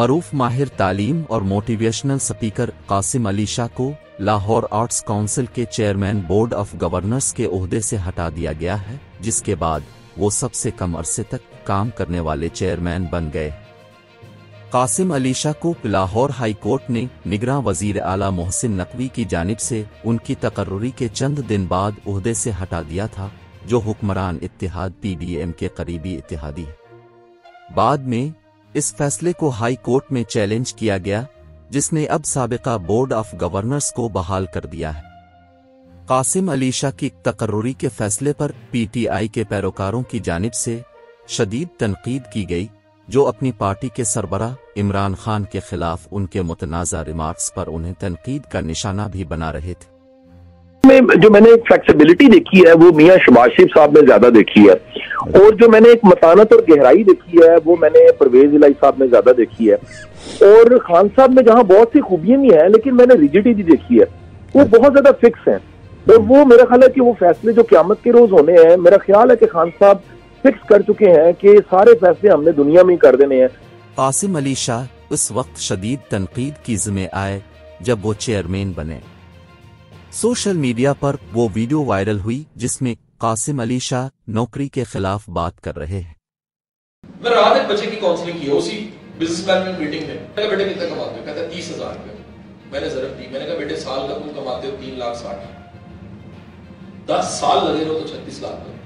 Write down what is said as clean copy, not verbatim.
मरूफ माहिर तालीम और मोटिवेशनल स्पीकर कासिम अली शाह को लाहौर आर्ट्स काउंसिल के चेयरमैन बोर्ड ऑफ गवर्नर्स के ओहदे से हटा दिया गया है, जिसके बाद वो सबसे कम अरसे तक काम करने वाले चेयरमैन बन गए। कासिम अली शाह को लाहौर हाई कोर्ट ने निगरां वजीर आला मोहसिन नकवी की जानिब से उनकी तकर्री के चंद दिन बाद ओहदे से हटा दिया था, जो हुक्मरान इतिहाद PDM के करीबी इतिहादी है। बाद में इस फैसले को हाई कोर्ट में चैलेंज किया गया, जिसने अब साबिका बोर्ड ऑफ गवर्नर्स को बहाल कर दिया है। कासिम अली शाह की तकर्री के फैसले पर PTI के पैरोकारों की जानिब से शदीद तनकीद की गई, जो अपनी पार्टी के सरबरा इमरान ख़ान के खिलाफ उनके मुतनाज़ा रिमार्क्स पर उन्हें तनकीद का निशाना भी बना रहे थे। जो मैंने फ्लेक्सिबिलिटी देखी है वो मियाँ शबाशिफ साहब में ज्यादा देखी है, और जो मैंने एक मतानत और गहराई देखी है वो मैंने परवेज़ इलाही साहब में ज्यादा देखी है। और खान साहब में जहाँ बहुत सी खूबियां भी हैं, लेकिन मैंने रिजिडिटी देखी है, वो बहुत ज्यादा फिक्स हैं। और वो मेरा ख्याल है कि वो फैसले जो क्यामत के रोज होने हैं, मेरा ख्याल है कि खान साहब फिक्स कर चुके हैं कि सारे फैसले हमने दुनिया में ही कर देने हैं। कासिम अली शाह उस वक्त शदीद तनकीद की जिम्मे आए जब वो चेयरमैन बने। सोशल मीडिया पर वो वीडियो वायरल हुई जिसमें कासिम अली शाह नौकरी के खिलाफ बात कर रहे हैं। मैं रात एक बच्चे की काउंसलिंग की, उसी बिजनेसमैन में मीटिंग में मैंने बेटे कितना कमाते हो, कहता 30,000 रुपए। मैंने जरब दी, मैंने कहा बेटे साल का तुम कमाते हो 3,60,000, 10 साल लगे रहो तो 36 लाख।